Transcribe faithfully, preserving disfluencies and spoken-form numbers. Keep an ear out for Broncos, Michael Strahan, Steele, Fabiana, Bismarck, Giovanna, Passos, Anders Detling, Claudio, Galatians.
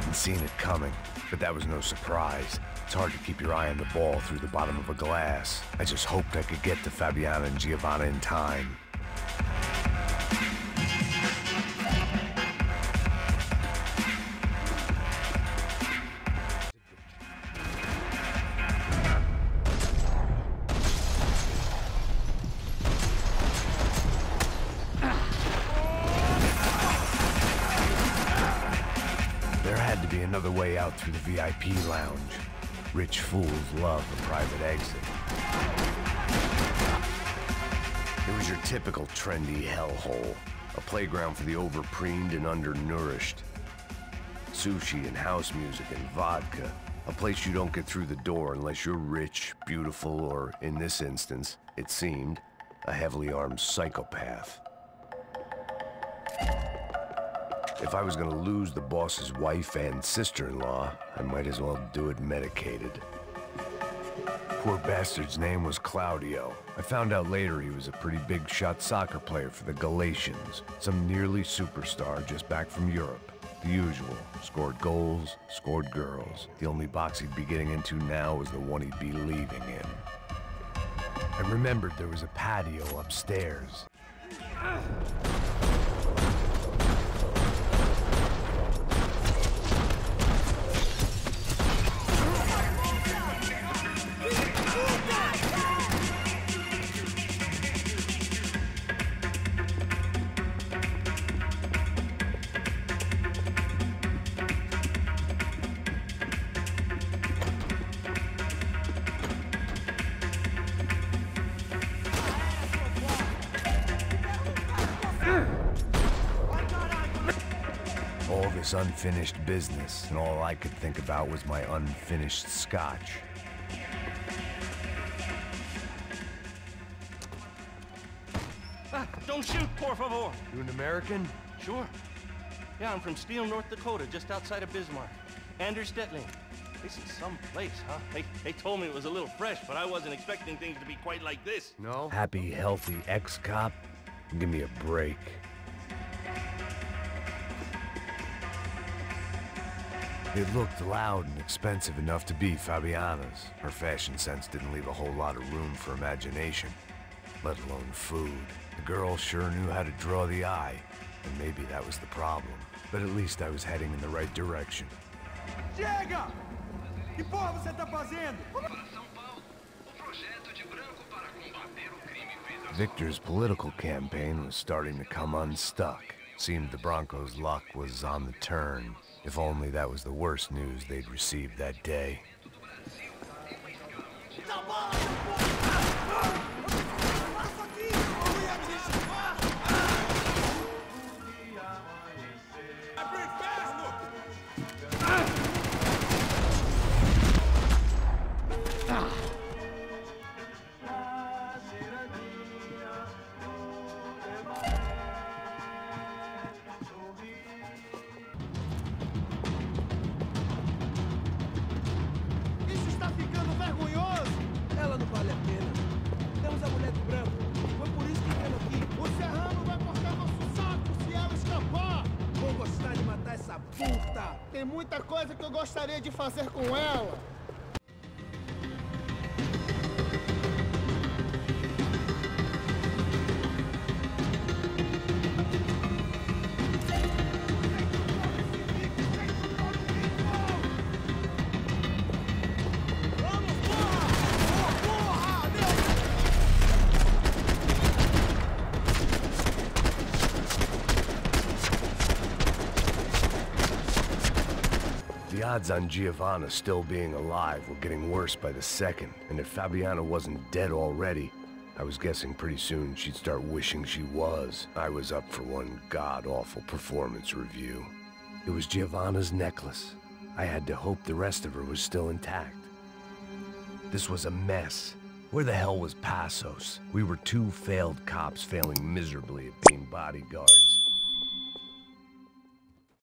hadn't seen it coming, but that was no surprise. It's hard to keep your eye on the ball through the bottom of a glass. I just hoped I could get to Fabiana and Giovanna in time. Another way out through the V I P lounge. Rich fools love a private exit. It was your typical trendy hellhole, a playground for the overpreened and undernourished. Sushi and house music and vodka, a place you don't get through the door unless you're rich, beautiful, or, in this instance, it seemed, a heavily armed psychopath. If I was going to lose the boss's wife and sister-in-law, I might as well do it medicated. Poor bastard's name was Claudio. I found out later he was a pretty big-shot soccer player for the Galatians, some nearly superstar just back from Europe. The usual. Scored goals, scored girls. The only box he'd be getting into now was the one he'd be leaving in. I remembered there was a patio upstairs. Unfinished business, and all I could think about was my unfinished scotch. Ah, don't shoot, por favor! You an American? Sure. Yeah, I'm from Steele, North Dakota, just outside of Bismarck. Anders Detling. This is some place, huh? They, they told me it was a little fresh, but I wasn't expecting things to be quite like this. No? Happy, healthy ex-cop? Give me a break. It looked loud and expensive enough to be Fabiana's. Her fashion sense didn't leave a whole lot of room for imagination, let alone food. The girl sure knew how to draw the eye, and maybe that was the problem. But at least I was heading in the right direction. Chega! Que porra você tá fazendo? Victor's political campaign was starting to come unstuck. Seemed the Broncos' luck was on the turn. If only that was the worst news they'd received that day. Gostaria de fazer com ela. The odds on Giovanna still being alive were getting worse by the second, and if Fabiana wasn't dead already, I was guessing pretty soon she'd start wishing she was. I was up for one god-awful performance review. It was Giovanna's necklace. I had to hope the rest of her was still intact. This was a mess. Where the hell was Passos? We were two failed cops failing miserably at being bodyguards.